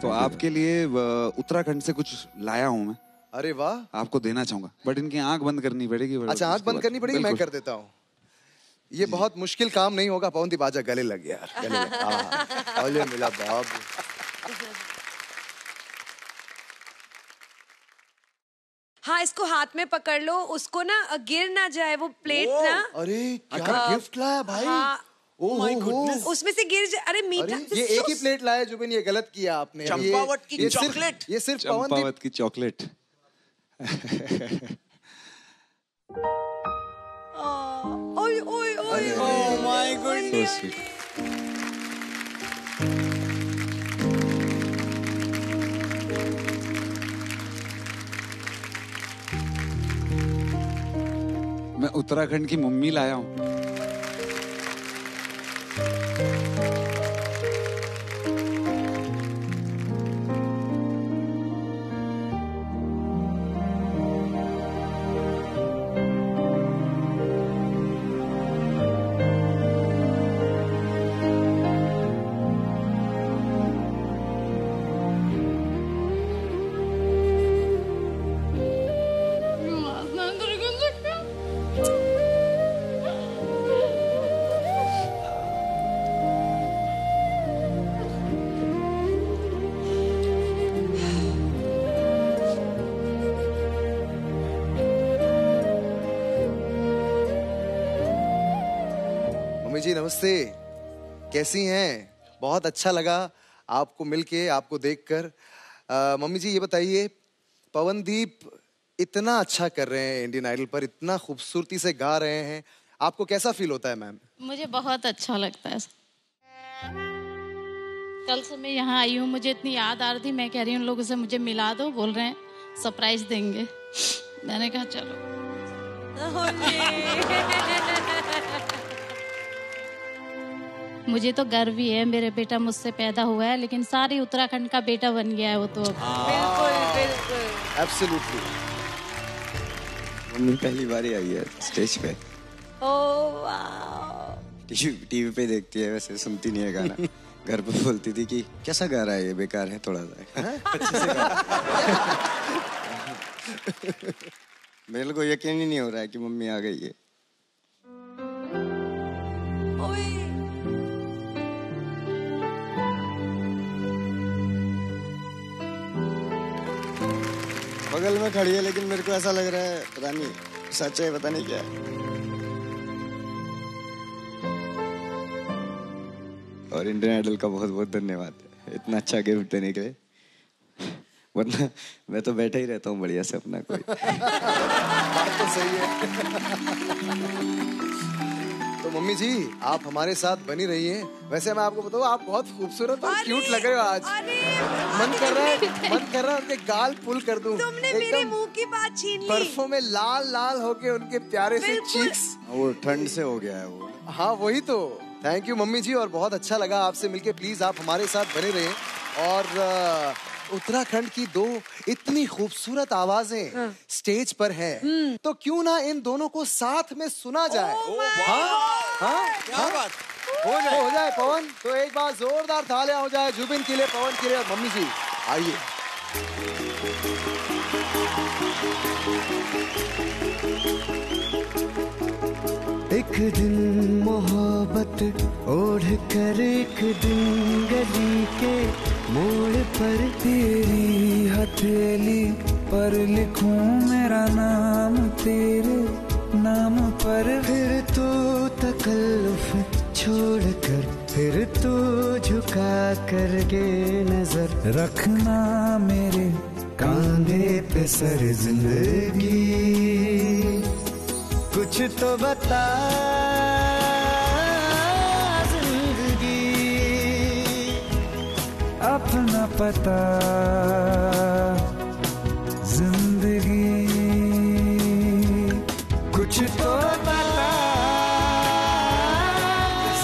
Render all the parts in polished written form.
तो आपके लिए उत्तराखंड से कुछ लाया हूँ मैं। अरे वाह, आपको देना चाहूँगा, बट इनकी आँख बंद करनी पड़ेगी। अच्छा, आँख बंद करनी पड़ेगी, मैं कर देता हूँ। ये बहुत मुश्किल काम नहीं होगा। पवनदीप आजा, गले लग यार, गले लग। और ये मिला बाब। हाँ, इसको हाथ में पकड़ लो, उसको ना गिर ना जाए वो प्लेट ना। अरे क्या गिफ्ट लाया भाई। हाँ, ओह माय गुडनेस, उसमें से गिर जाए। अरे मीठा, ये एक ही प्लेट लाया जुबिन, ये गलत किया आपने। चंपावत की चॉकलेट, ये सिर्फ चंपावत की चॉकलेट। ओए ओए ओए, ओह माय गुडनेस। मैं उत्तराखंड की मम्मी लाया हूँ। जी नमस्ते, कैसी हैं? बहुत अच्छा लगा आपको मिलके, आपको देखकर। मम्मी जी ये बताइए, पवनदीप इतना अच्छा कर रहे हैं इंडियन आइडल पर, इतना खूबसूरती से गा रहे हैं, आपको कैसा फील होता है मैम? मुझे बहुत अच्छा लगता है। कल से मैं यहाँ आई हूँ, मुझे इतनी याद आ रही थी, मैं कह रही हूँ उन लोगों से मुझे मिला दो, बोल रहे हैं सरप्राइज देंगे। मैंने कहा चलो। मुझे तो गर्व ही है, मेरे बेटा मुझसे पैदा हुआ है, लेकिन सारी उत्तराखंड का बेटा बन गया है वो तो। बिल्कुल बिल्कुल, एब्सोल्युटली। मम्मी पहली बार आई है स्टेज पे। ओह वाव। टीवी पे देखती है, वैसे सुनती नहीं है गाना। घर पे बोलती थी कि कैसा गा रहा है ये, बेकार है थोड़ा सा। मेरे को यकीन ही नहीं हो रहा है कि मम्मी आ गई है। बगल में खड़ी है, लेकिन मेरे को ऐसा लग रहा है पता नहीं सच है, पता नहीं क्या है। और इंडियन आइडल का बहुत बहुत धन्यवाद इतना अच्छा गिफ्ट देने के लिए, वरना मैं तो बैठा ही रहता हूँ बढ़िया से अपना कोई। बात तो सही है। तो मम्मी जी आप हमारे साथ बनी रही है। वैसे मैं आपको बताऊँ, आप बहुत खूबसूरत और क्यूट लग रहे हो आज। मन कर रहा है उनके गाल पुल कर दूं। तुमने मेरे मुंह की बात छीन ली। बर्फों में लाल लाल होके उनके प्यारे से चीक्स। वो ठंड से हो गया है वो। हाँ वही तो। थैंक यू मम्मी जी, और बहुत अच्छा लगा आपसे मिलके। प्लीज आप हमारे साथ बने रहें। और उत्तराखंड की दो इतनी खूबसूरत आवाजें स्टेज पर हैं, तो क्यों ना इन दोनों को साथ में सुना जाए। हाँ हो जाए पवन। तो एक बार जोरदार तालियां हो जाए जुबिन के लिए, पवन के लिए, और मम्मी जी आइए। एक दिन मोहब्बत ओढ़ कर एक दिन गली के मोड़ पर तेरी हथेली पर लिखूं मेरा नाम, तेरे नाम पर फिर तो तकल्लुफ छोड़ कर फिर तू झुका करके नजर रखना मेरे कांधे पे सर। जिंदगी कुछ तो बता, जिंदगी अपना पता, जिंदगी कुछ तो बता,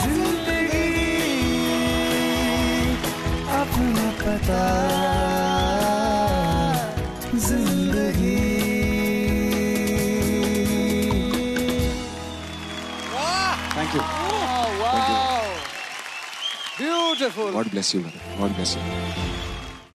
जिंदगी। Thank you, beautiful. God bless you, God bless you.